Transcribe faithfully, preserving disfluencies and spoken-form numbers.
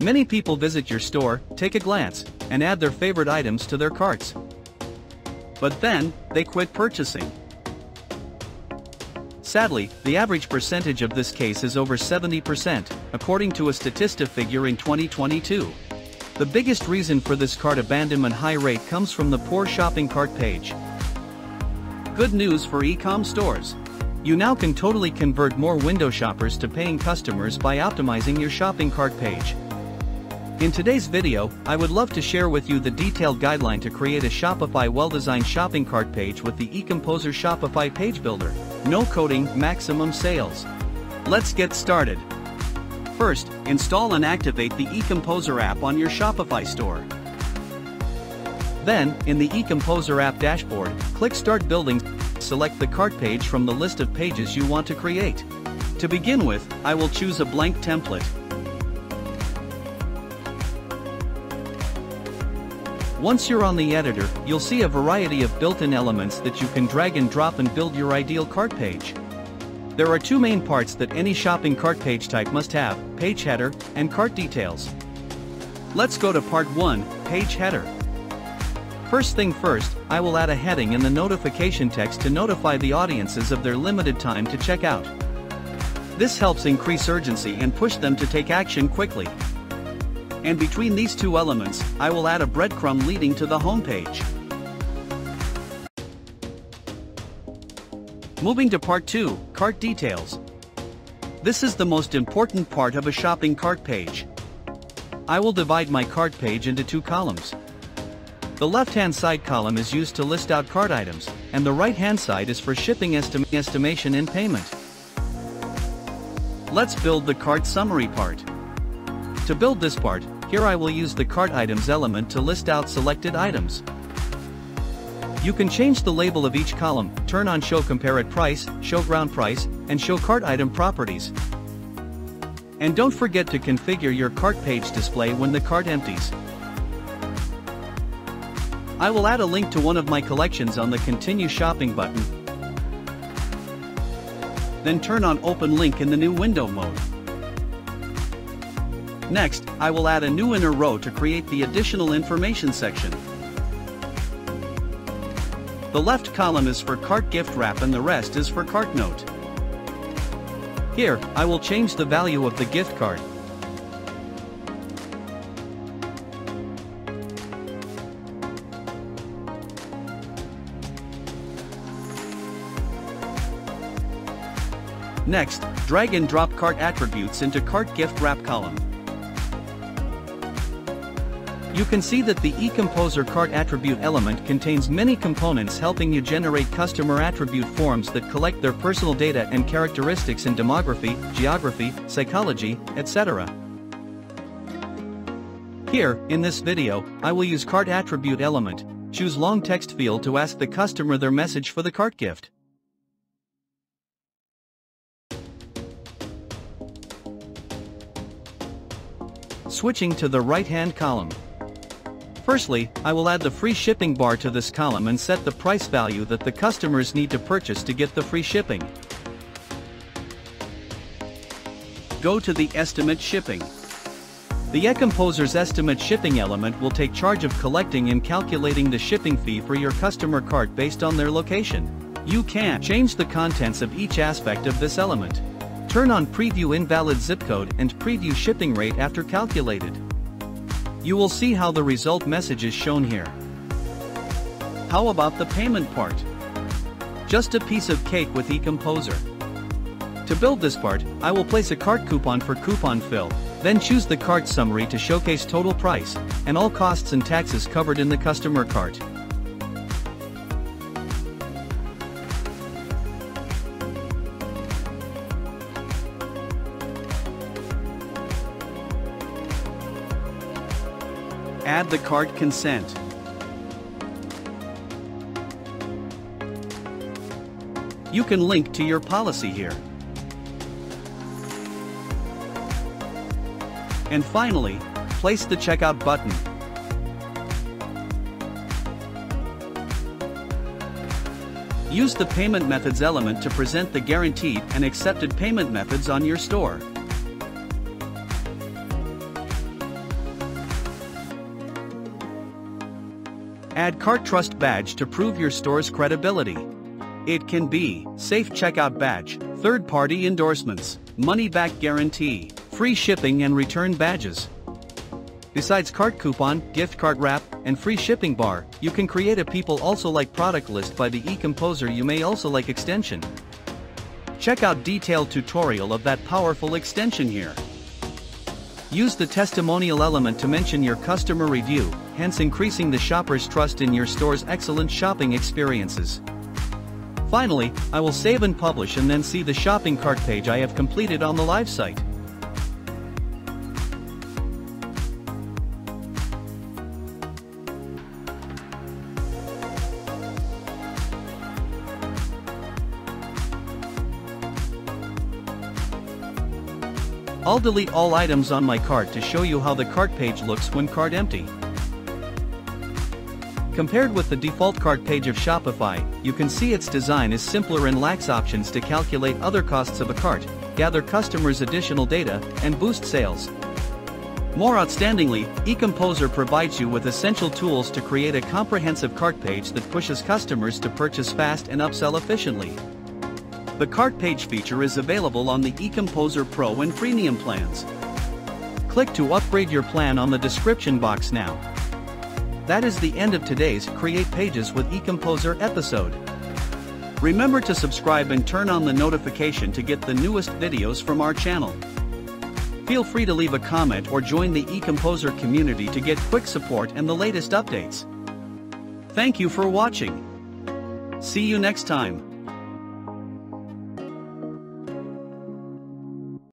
Many people visit your store, take a glance, and add their favorite items to their carts. But then, they quit purchasing. Sadly, the average percentage of this case is over seventy percent, according to a Statista figure in twenty twenty-two. The biggest reason for this cart abandonment high rate comes from the poor shopping cart page. Good news for e-com stores. You now can totally convert more window shoppers to paying customers by optimizing your shopping cart page. In today's video, I would love to share with you the detailed guideline to create a Shopify well-designed shopping cart page with the eComposer Shopify Page Builder. No coding, maximum sales. Let's get started. First, install and activate the eComposer app on your Shopify store. Then, in the eComposer app dashboard, click Start Building. Select the cart page from the list of pages you want to create. To begin with, I will choose a blank template. Once you're on the editor, you'll see a variety of built-in elements that you can drag and drop and build your ideal cart page. There are two main parts that any shopping cart page type must have: page header and cart details. Let's go to part one, page header. First thing first, I will add a heading in the notification text to notify the audiences of their limited time to check out. This helps increase urgency and push them to take action quickly. And between these two elements, I will add a breadcrumb leading to the homepage. Moving to part two, cart details. This is the most important part of a shopping cart page. I will divide my cart page into two columns. The left-hand side column is used to list out cart items, and the right-hand side is for shipping estim- estimation and payment. Let's build the cart summary part. To build this part, here I will use the cart items element to list out selected items. You can change the label of each column, turn on show compare price, show ground price, and show cart item properties. And don't forget to configure your cart page display when the cart empties. I will add a link to one of my collections on the Continue Shopping button. Then turn on Open Link in the new window mode. Next, I will add a new inner row to create the additional information section. The left column is for cart gift wrap and the rest is for cart note. Here, I will change the value of the gift card. Next, drag and drop cart attributes into cart gift wrap column. You can see that the eComposer cart attribute element contains many components helping you generate customer attribute forms that collect their personal data and characteristics in demography, geography, psychology, et cetera. Here, in this video, I will use cart attribute element, choose long text field to ask the customer their message for the cart gift. Switching to the right-hand column. Firstly, I will add the free shipping bar to this column and set the price value that the customers need to purchase to get the free shipping. Go to the estimate shipping. The eComposer's estimate shipping element will take charge of collecting and calculating the shipping fee for your customer cart based on their location. You can change the contents of each aspect of this element. Turn on Preview Invalid Zip Code and Preview Shipping Rate after calculated. You will see how the result message is shown here. How about the payment part? Just a piece of cake with eComposer. To build this part, I will place a cart coupon for coupon fill, then choose the cart summary to showcase total price, and all costs and taxes covered in the customer cart. Add the cart consent. You can link to your policy here. And finally, place the checkout button. Use the payment methods element to present the guaranteed and accepted payment methods on your store. Add Cart Trust Badge to prove your store's credibility. It can be safe checkout badge, third-party endorsements, money-back guarantee, free shipping and return badges. Besides cart coupon, gift card wrap, and free shipping bar, you can create a people also like product list by the eComposer. You may also like extension. Check out detailed tutorial of that powerful extension here. Use the testimonial element to mention your customer review, hence increasing the shopper's trust in your store's excellent shopping experiences. Finally, I will save and publish and then see the shopping cart page I have completed on the live site. I'll delete all items on my cart to show you how the cart page looks when cart empty. Compared with the default cart page of Shopify, you can see its design is simpler and lacks options to calculate other costs of a cart, gather customers' additional data, and boost sales. More outstandingly, eComposer provides you with essential tools to create a comprehensive cart page that pushes customers to purchase fast and upsell efficiently. The cart page feature is available on the eComposer Pro and Premium plans. Click to upgrade your plan on the description box now. That is the end of today's Create Pages with eComposer episode. Remember to subscribe and turn on the notification to get the newest videos from our channel. Feel free to leave a comment or join the eComposer community to get quick support and the latest updates. Thank you for watching. See you next time.